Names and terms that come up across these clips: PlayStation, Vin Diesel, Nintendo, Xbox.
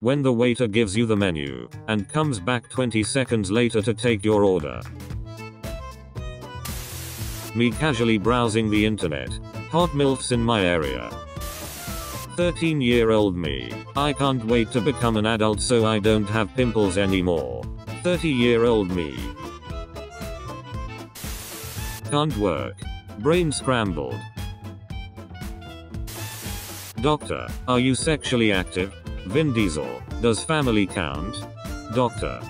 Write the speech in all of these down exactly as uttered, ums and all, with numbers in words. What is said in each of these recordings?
When the waiter gives you the menu and comes back twenty seconds later to take your order. Me casually browsing the internet. Hot milfs in my area. thirteen year old me. I can't wait to become an adult so I don't have pimples anymore. thirty year old me. Can't work. Brain scrambled. Doctor, are you sexually active? Vin Diesel, does family count? Doctor.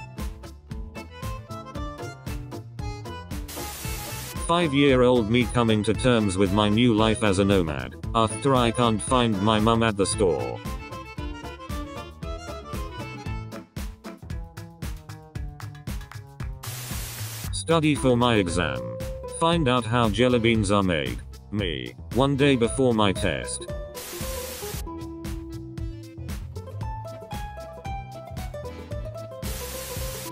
five year old me coming to terms with my new life as a nomad, after I can't find my mum at the store. Study for my exam. Find out how jelly beans are made. Me, one day before my test.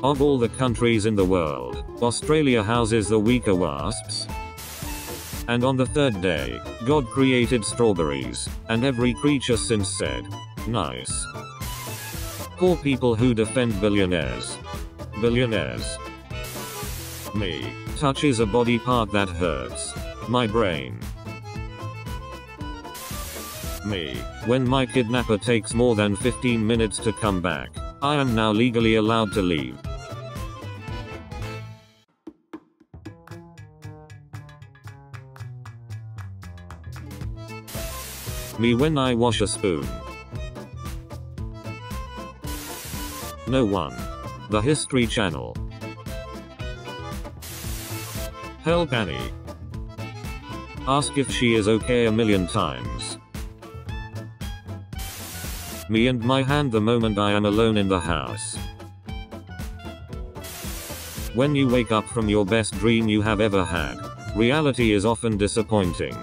Of all the countries in the world, Australia houses the weaker wasps. And on the third day, God created strawberries, and every creature since said, nice. Poor people who defend billionaires. Billionaires. Me, touches a body part that hurts. My brain. Me, when my kidnapper takes more than fifteen minutes to come back, I am now legally allowed to leave. Me when I wash a spoon. No one. The History Channel. Help Annie. Ask if she is okay a million times. Me and my hand the moment I am alone in the house. When you wake up from your best dream you have ever had, reality is often disappointing.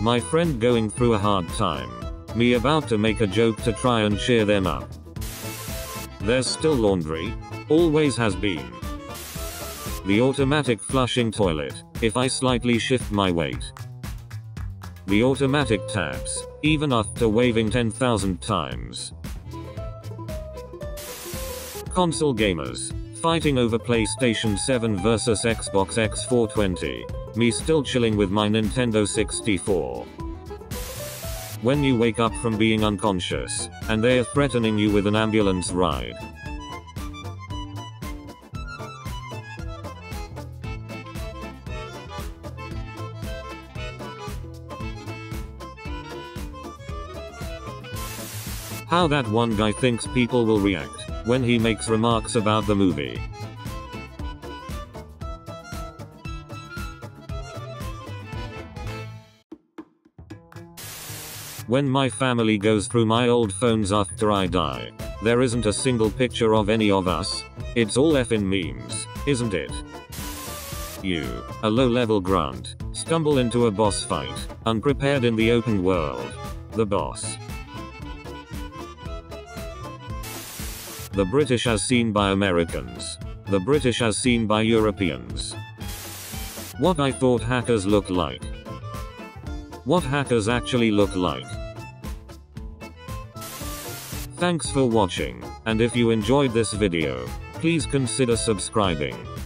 My friend going through a hard time. Me about to make a joke to try and cheer them up. There's still laundry. Always has been. The automatic flushing toilet, if I slightly shift my weight. The automatic taps, even after waving ten thousand times. Console gamers, fighting over PlayStation seven versus Xbox X four twenty, me still chilling with my Nintendo sixty-four. When you wake up from being unconscious, and they are threatening you with an ambulance ride. How that one guy thinks people will react when he makes remarks about the movie. When my family goes through my old phones after I die, there isn't a single picture of any of us. It's all effing memes, isn't it? You, a low-level grunt, stumble into a boss fight, unprepared in the open world. The boss. The British as seen by Americans. The British as seen by Europeans. What I thought hackers looked like. What hackers actually look like. Thanks for watching, and if you enjoyed this video, please consider subscribing.